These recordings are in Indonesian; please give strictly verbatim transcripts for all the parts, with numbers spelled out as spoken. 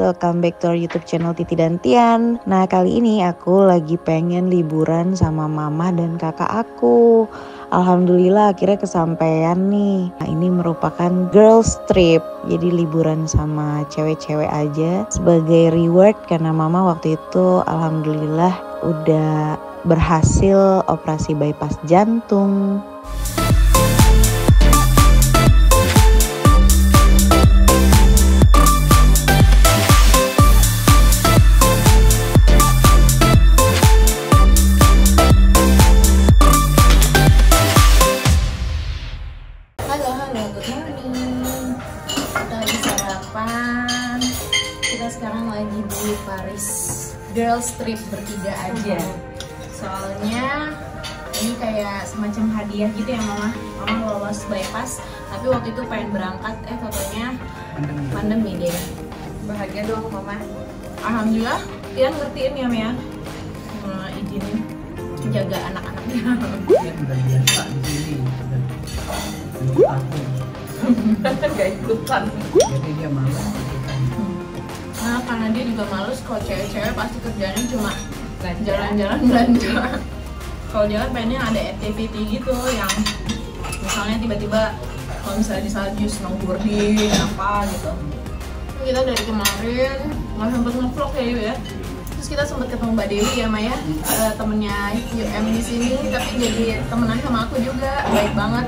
Welcome back to our YouTube channel Titi dan Tian. Nah, kali ini aku lagi pengen liburan sama mama dan kakak aku. Alhamdulillah akhirnya kesampaian nih. Nah, ini merupakan girls trip. Jadi liburan sama cewek-cewek aja sebagai reward karena mama waktu itu alhamdulillah udah berhasil operasi bypass jantung. Girls trip bertiga aja, soalnya ini kayak semacam hadiah gitu ya mama. Mama lolos bypass, tapi waktu itu pengen berangkat, eh fotonya pandemi deh. Bahagia dong mama. Alhamdulillah, Tian ngertiin ya Mia, hmm, izin jaga anak-anaknya. Udah biasa di sini, udah ikutan, nggak ikutan. Jadi dia malu. Nah, karena dia juga males, kalau cewek-cewek pasti kerjanya cuma jalan-jalan belanja. Kalau jalan pengennya ada activity gitu, yang misalnya tiba-tiba kalau misalnya di salju snowboarding apa gitu. Kita dari kemarin nggak sempet ngevlog ya Yu ya. Terus kita sempet ketemu Mbak Dewi ya Maya, ada temennya U M di sini, tapi jadi temenan sama aku juga, baik banget.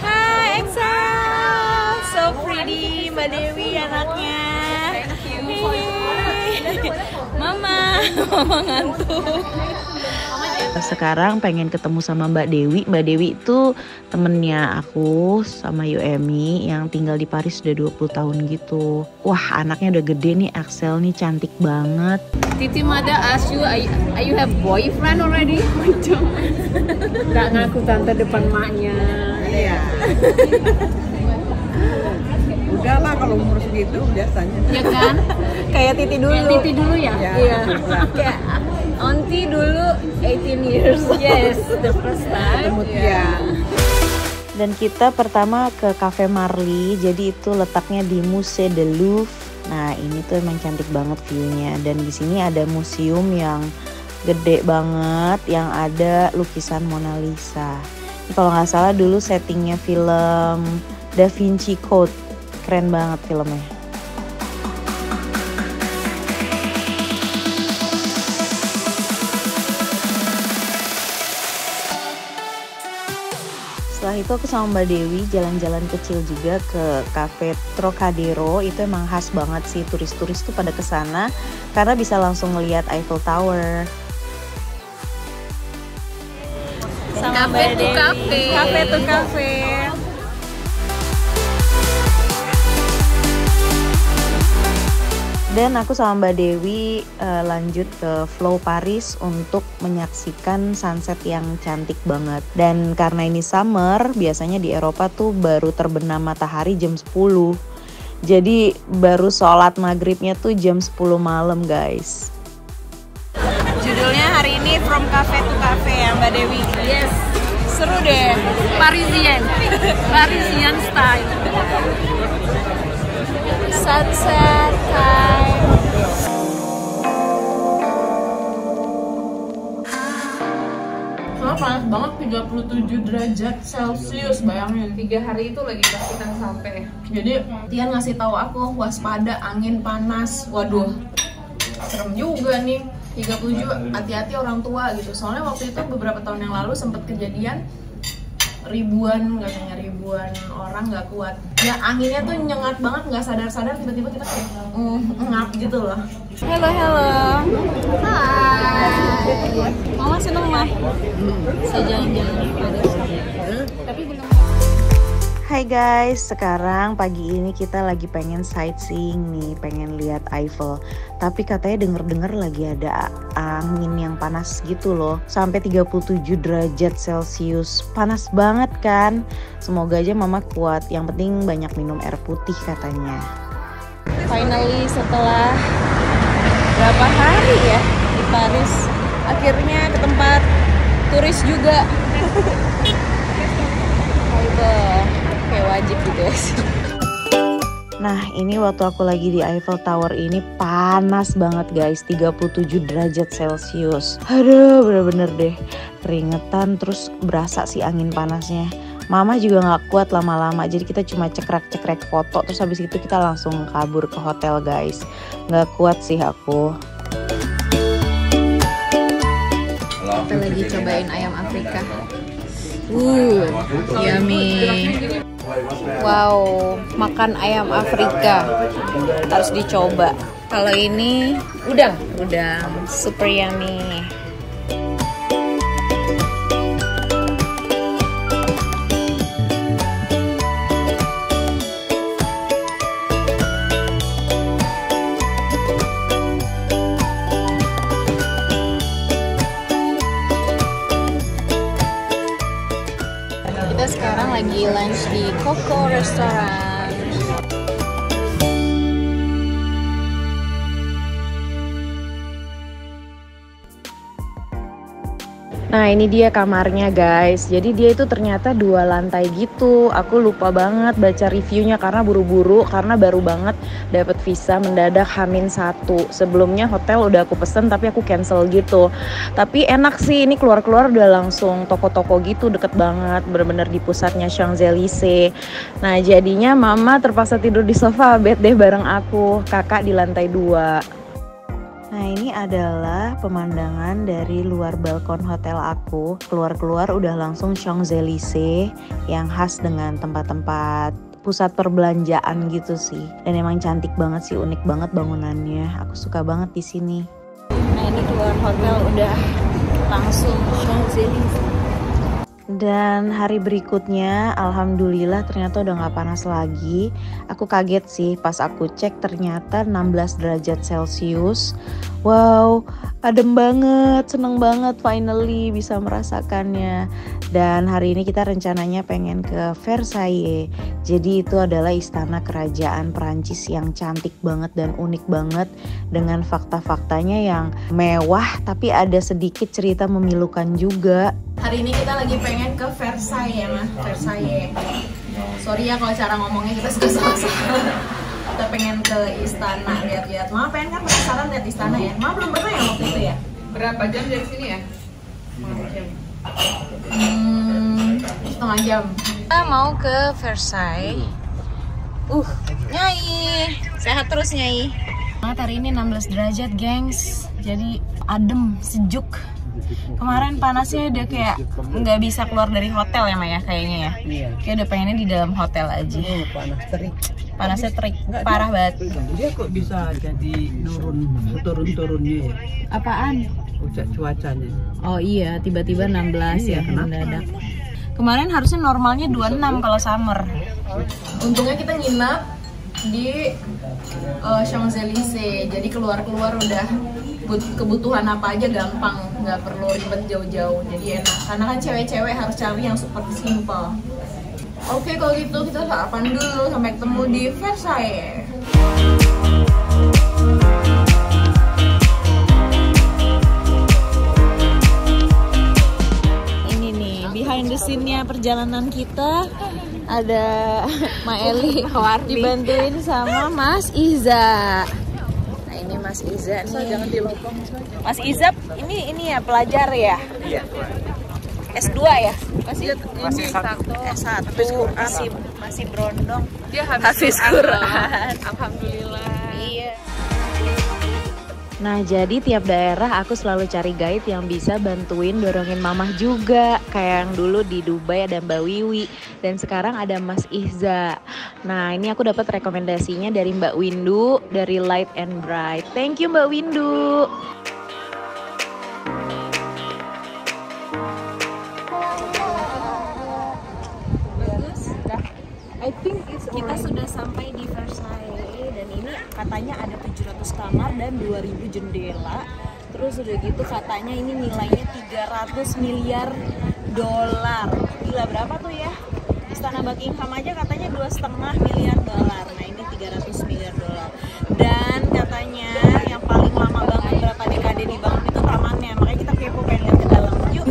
Hai Axel, so pretty Mbak Dewi anaknya. Mama, mama ngantuk. Sekarang pengen ketemu sama Mbak Dewi. Mbak Dewi itu temennya aku sama Umi yang tinggal di Paris udah dua puluh tahun gitu. Wah, anaknya udah gede nih, Axel nih cantik banget. Titi mother ask you, are you have boyfriend already? Nggak ngaku tante depan maknya. Iya. Udah lah kalau umur segitu biasanya. Ya kan? Kayak Titi dulu. Kayak Titi dulu ya? Iya. Ya. Kayak Onti dulu eighteen years. Yes, the first time. Iya. Dan kita pertama ke Cafe Marley, jadi itu letaknya di Musée du Louvre. Nah, ini tuh emang cantik banget view-nya. Dan di sini ada museum yang gede banget yang ada lukisan Mona Lisa. Ini kalau nggak salah dulu settingnya film Da Vinci Code. Keren banget filmnya. Setelah itu aku sama Mbak Dewi jalan-jalan kecil juga ke Cafe Trocadero. Itu emang khas banget sih, turis-turis tuh pada kesana karena bisa langsung ngeliat Eiffel Tower. Cafe to cafe, cafe to cafe. Dan aku sama Mbak Dewi uh, lanjut ke Flow Paris untuk menyaksikan sunset yang cantik banget. Dan karena ini summer, biasanya di Eropa tuh baru terbenam matahari jam sepuluh. Jadi baru sholat maghribnya tuh jam sepuluh malam guys. Judulnya hari ini From Cafe to Cafe ya Mbak Dewi? Yes. Seru deh. Parisian. Parisian style. Sunset time. Soalnya panas banget, tiga puluh tujuh derajat celcius, bayangin. Tiga hari itu lagi pasti kan sampai. Jadi Tian ngasih tahu aku waspada angin panas. Waduh, serem juga nih. Tiga puluh tujuh, hati-hati orang tua gitu. Soalnya waktu itu beberapa tahun yang lalu sempat kejadian ribuan, katanya ribuan orang nggak kuat ya, anginnya tuh nyengat banget, nggak sadar-sadar tiba-tiba kita kayak ngap gitu loh. Halo halo, hai mama, seneng mah saya jalan-jalan pada tapi belum. Hai guys, sekarang pagi ini kita lagi pengen sightseeing nih, pengen lihat Eiffel. Tapi katanya denger-dengar lagi ada angin yang panas gitu loh, sampai tiga puluh tujuh derajat celcius. Panas banget kan? Semoga aja mama kuat, yang penting banyak minum air putih katanya. Finally setelah berapa hari ya di Paris, akhirnya ke tempat turis juga. Eiffel. Kayak wajib gitu guys. Nah, ini waktu aku lagi di Eiffel Tower ini panas banget guys, tiga puluh tujuh derajat Celcius. Aduh, bener-bener deh keringetan, terus berasa sih angin panasnya. Mama juga gak kuat lama-lama, jadi kita cuma cekrek-cekrek foto, terus habis itu kita langsung kabur ke hotel guys. Gak kuat sih aku. Kita lagi cobain ayam Afrika. Uh, yummy. Wow, makan ayam Afrika harus dicoba. Kalau ini udang, udang super yummy. Lagi lunch di Coco Restaurant. Nah, ini dia kamarnya guys. Jadi dia itu ternyata dua lantai gitu. Aku lupa banget baca reviewnya karena buru-buru, karena baru banget dapat visa mendadak H minus satu. Sebelumnya hotel udah aku pesen tapi aku cancel gitu. Tapi enak sih, ini keluar-keluar udah langsung toko-toko gitu, deket banget, bener-bener di pusatnya Champs-Élysées. Nah, jadinya mama terpaksa tidur di sofa bed deh bareng aku, kakak di lantai dua. Nah, ini adalah pemandangan dari luar balkon hotel aku. Keluar-keluar udah langsung Champs-Élysées yang khas dengan tempat-tempat pusat perbelanjaan gitu sih. Dan emang cantik banget sih, unik banget bangunannya. Aku suka banget di sini. Nah, ini keluar hotel udah langsung Champs-Élysées. Dan hari berikutnya alhamdulillah ternyata udah gak panas lagi. Aku kaget sih pas aku cek ternyata enam belas derajat Celcius. Wow, adem banget, seneng banget finally bisa merasakannya. Dan hari ini kita rencananya pengen ke Versailles. Jadi itu adalah istana kerajaan Perancis yang cantik banget dan unik banget, dengan fakta-faktanya yang mewah tapi ada sedikit cerita memilukan juga. Hari ini kita lagi pengen pengen ke Versailles ya mah, Versailles. Sorry ya kalau cara ngomongnya kita suka salah-salah. Kita pengen ke istana lihat-lihat. Mama pengen kan penasaran lihat istana ya. Mama belum pernah ya waktu itu ya. Berapa jam dari sini ya? Hmm, setengah jam. Kita mau ke Versailles. Uh, Nyai, sehat terus Nyai. Hari ini enam belas derajat, gengs. Jadi adem, sejuk. Kemarin panasnya udah kayak nggak bisa keluar dari hotel ya Maya kayaknya ya. Iya. Kayak udah pengennya di dalam hotel aja. Oh, panas terik. Panasnya terik, nggak, parah dia, banget. Dia kok bisa jadi turun turun-turunnya ya? Apaan? Ucap cuacanya. Oh iya, tiba-tiba enam belas iya, ya mendadak. Kemarin harusnya normalnya dua puluh enam kalau summer. Untungnya kita nginap di uh, Champs-Élysées. Jadi keluar-keluar udah kebutuhan apa aja gampang, nggak perlu ribet jauh-jauh, jadi enak. Karena kan cewek-cewek harus cari yang super simple. Oke, kalau gitu kita sarapan dulu sampai ketemu di Versailles. Ini nih behind the scene-nya perjalanan kita. Ada Mak Elly dibantuin sama Mas Iza. Mas Iza nih. Mas Iza ini ini ya pelajar ya? Iya. S dua ya? Masih masih S satu. Masih masih brondong. Dia habis Quran. Alhamdulillah. Iya. Nah, jadi tiap daerah aku selalu cari guide yang bisa bantuin dorongin mamah juga. Kayak yang dulu di Dubai ada Mbak Wiwi, dan sekarang ada Mas Iza. Nah, ini aku dapat rekomendasinya dari Mbak Windu dari Light and Bright. Thank you Mbak Windu. Bagus. I think it's kita sudah sampai di Versailles, dan ini katanya ada tujuh ratus kamar dan dua ribu jendela. Terus udah gitu katanya ini nilainya tiga ratus miliar dolar. Gila, berapa tuh ya? Istana Buckingham aja katanya dua setengah miliar dolar. Nah, ini tiga ratus miliar dolar. Dan katanya yang paling lama banget berapa dekade dibangun itu tamannya. Makanya kita kepo pengen lihat ke dalam. Yuk.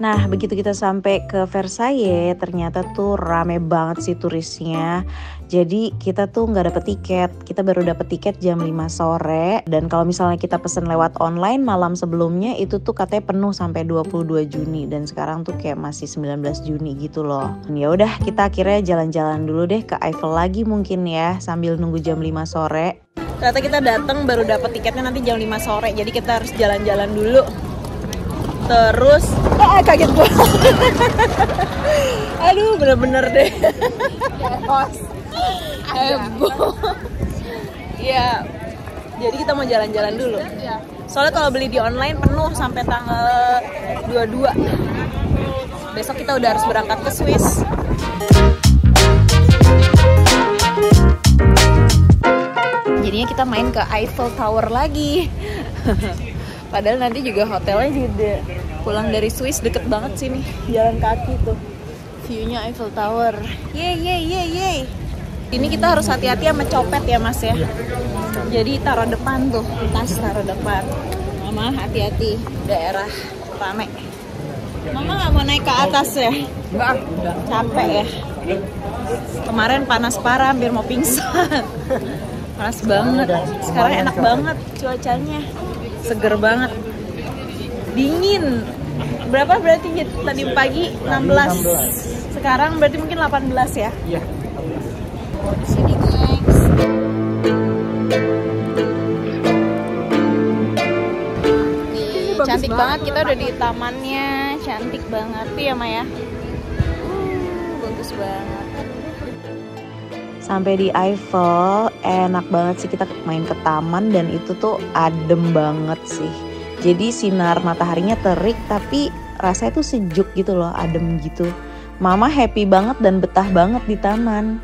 Nah, begitu kita sampai ke Versailles, ternyata tuh rame banget sih turisnya. Jadi kita tuh nggak dapet tiket, kita baru dapet tiket jam lima sore, dan kalau misalnya kita pesen lewat online malam sebelumnya itu tuh katanya penuh sampai dua puluh dua Juni, dan sekarang tuh kayak masih sembilan belas Juni gitu loh. Ya udah, kita akhirnya jalan-jalan dulu deh ke Eiffel lagi mungkin ya sambil nunggu jam lima sore. Ternyata kita datang baru dapet tiketnya nanti jam lima sore, jadi kita harus jalan-jalan dulu. Terus, oh kaget gue. Aduh, bener-bener deh. Os, heboh. Ya, jadi kita mau jalan-jalan dulu. Soalnya kalau beli di online penuh sampai tanggal dua puluh dua. Besok kita udah harus berangkat ke Swiss. Jadinya kita main ke Eiffel Tower lagi. Padahal nanti juga hotelnya juga pulang dari Swiss, deket banget sini. Jalan kaki tuh, view-nya Eiffel Tower. Yeay, yeay, yeay, yeay. Ini kita harus hati-hati sama copet ya mas ya. Jadi taruh depan tuh, tas taruh depan. Mama hati-hati, daerah rame. Mama nggak mau naik ke atas ya? Nggak, capek ya. Kemarin panas parah, hampir mau pingsan. Panas banget, sekarang enak banget cuacanya. Seger banget, dingin. Berapa berarti tadi pagi? enam belas. Sekarang berarti mungkin delapan belas ya? Iya. Sini guys. Nih, cantik banget. Kita udah di tamannya, cantik banget ya Maya. Uh, bagus banget. Sampai di Eiffel, enak banget sih, kita main ke taman dan itu tuh adem banget sih. Jadi sinar mataharinya terik tapi rasanya tuh sejuk gitu loh, adem gitu. Mama happy banget dan betah banget di taman.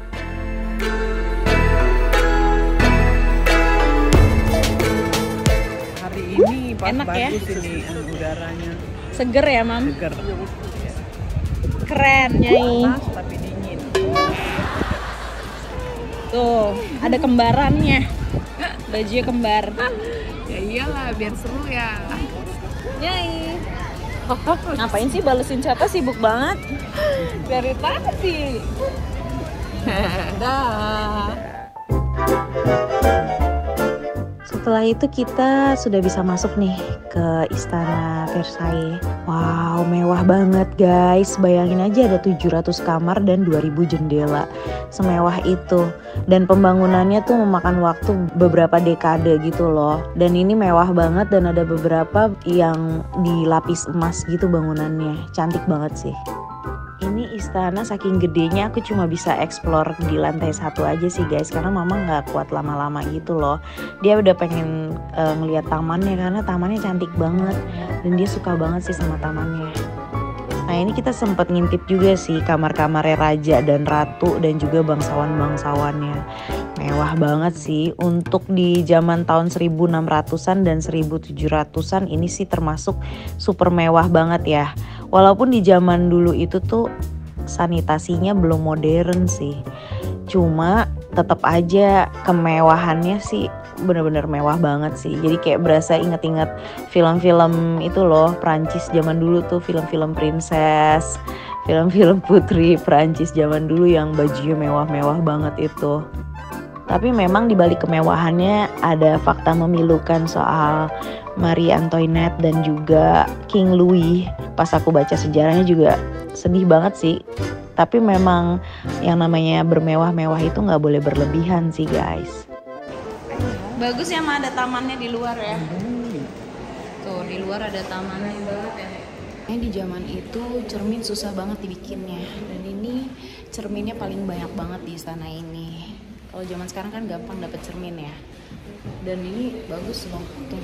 Hari ini pas enak ya, ini udaranya. Seger ya Mam? Seger. Keren Nyai. Tapi dingin. Tuh, ada kembarannya. Bajunya kembar. Ya iyalah, biar seru ya. Yay. Ngapain sih balesin cata, sibuk banget. Dari tadi. Dah. Setelah itu kita sudah bisa masuk nih ke Istana Versailles. Wow, mewah banget guys. Bayangin aja ada tujuh ratus kamar dan dua ribu jendela. Semewah itu. Dan pembangunannya tuh memakan waktu beberapa dekade gitu loh. Dan ini mewah banget dan ada beberapa yang dilapis emas gitu bangunannya. Cantik banget sih. Ini istana saking gedenya aku cuma bisa explore di lantai satu aja sih guys, karena mama nggak kuat lama-lama gitu loh. Dia udah pengen uh, ngeliat tamannya karena tamannya cantik banget dan dia suka banget sih sama tamannya. Nah ini kita sempet ngintip juga sih kamar-kamarnya raja dan ratu dan juga bangsawan-bangsawannya. Mewah banget sih. Untuk di zaman tahun seribu enam ratusan dan seribu tujuh ratusan ini sih termasuk super mewah banget ya. Walaupun di zaman dulu itu tuh sanitasinya belum modern sih. Cuma tetap aja kemewahannya sih bener-bener mewah banget sih. Jadi kayak berasa inget-inget film-film itu loh, Perancis zaman dulu tuh, film-film princess, film-film putri Perancis zaman dulu yang bajunya mewah-mewah banget itu. Tapi memang dibalik kemewahannya ada fakta memilukan soal Marie Antoinette dan juga King Louis. Pas aku baca sejarahnya juga sedih banget sih. Tapi memang yang namanya bermewah-mewah itu nggak boleh berlebihan sih guys. Bagus ya Ma, ada tamannya di luar ya. Tuh di luar ada tamannya banget ya. Di zaman itu cermin susah banget dibikinnya. Dan ini cerminnya paling banyak banget di istana ini. Kalau zaman sekarang kan gampang dapat cermin ya. Dan ini bagus loh. Tuh.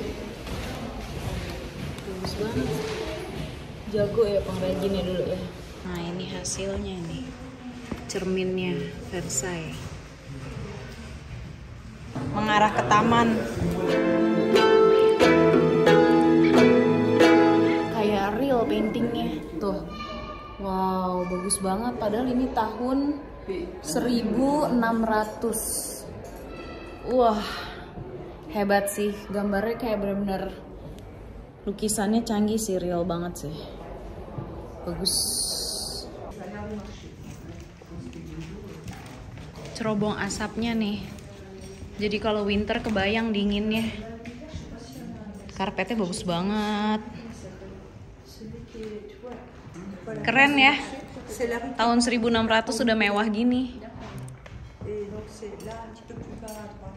Bagus banget. Jago ya pengrajinnya dulu ya. Nah ini hasilnya nih. Cerminnya Versailles. Mengarah ke taman. Kayak real paintingnya. Tuh. Wow, bagus banget. Padahal ini tahun seribu enam ratus. Wah, hebat sih. Gambarnya kayak bener-bener, lukisannya canggih sih, real banget sih. Bagus. cerobong asapnya nih. Jadi kalau winter kebayang dinginnya. Karpetnya bagus banget. Keren ya. Tahun seribu enam ratus sudah mewah gini.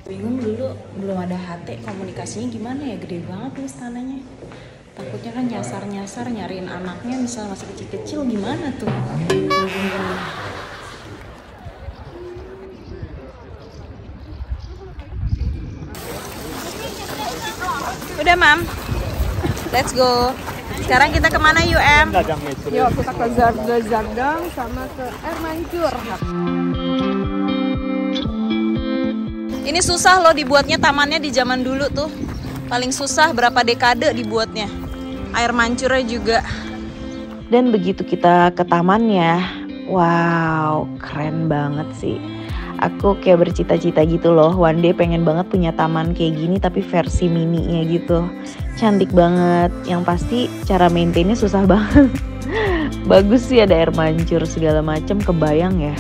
Bingung dulu, belum ada H T, komunikasinya gimana ya, gede banget nih istananya. Takutnya kan nyasar-nyasar, nyariin anaknya misalnya masih kecil-kecil gimana tuh. Udah mam, let's go. Sekarang kita kemana U M? Yuk kita ke Zagdang sama ke Air Mancur. Ini susah loh dibuatnya tamannya di zaman dulu tuh. Paling susah berapa dekade dibuatnya. Air mancurnya juga. Dan begitu kita ke tamannya, wow, keren banget sih. Aku kayak bercita-cita gitu loh, one day pengen banget punya taman kayak gini tapi versi mininya gitu. Cantik banget, yang pasti cara maintainnya susah banget. Bagus sih ada air mancur segala macam, kebayang ya.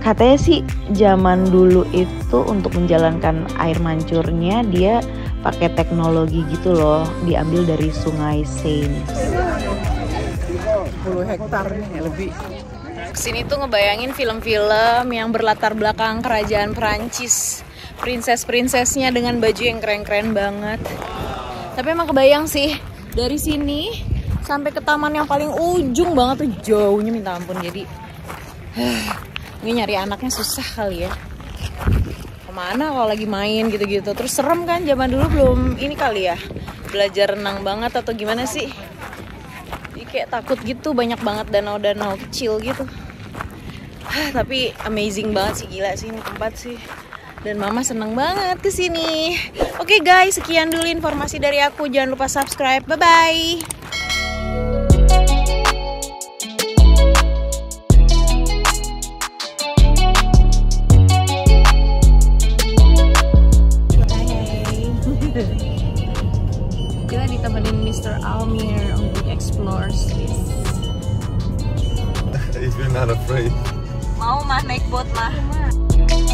Katanya sih zaman dulu itu untuk menjalankan air mancurnya dia pakai teknologi gitu loh, diambil dari Sungai Seine. sepuluh hektar nih lebih. Kesini tuh ngebayangin film-film yang berlatar belakang kerajaan Perancis, princess-princessnya dengan baju yang keren-keren banget. Tapi emang kebayang sih dari sini sampai ke taman yang paling ujung banget tuh jauhnya minta ampun. Jadi ini nyari anaknya susah kali ya. Kemana kalau lagi main gitu-gitu. Terus serem kan zaman dulu belum ini kali ya. Belajar renang banget atau gimana sih. Jadi kayak takut gitu, banyak banget danau-danau kecil gitu. Tapi amazing banget sih, gila sih ini tempat sih. Dan mama seneng banget kesini. Oke guys, sekian dulu informasi dari aku. Jangan lupa subscribe. Bye-bye. If you're not afraid. Mau mah naik boat mah.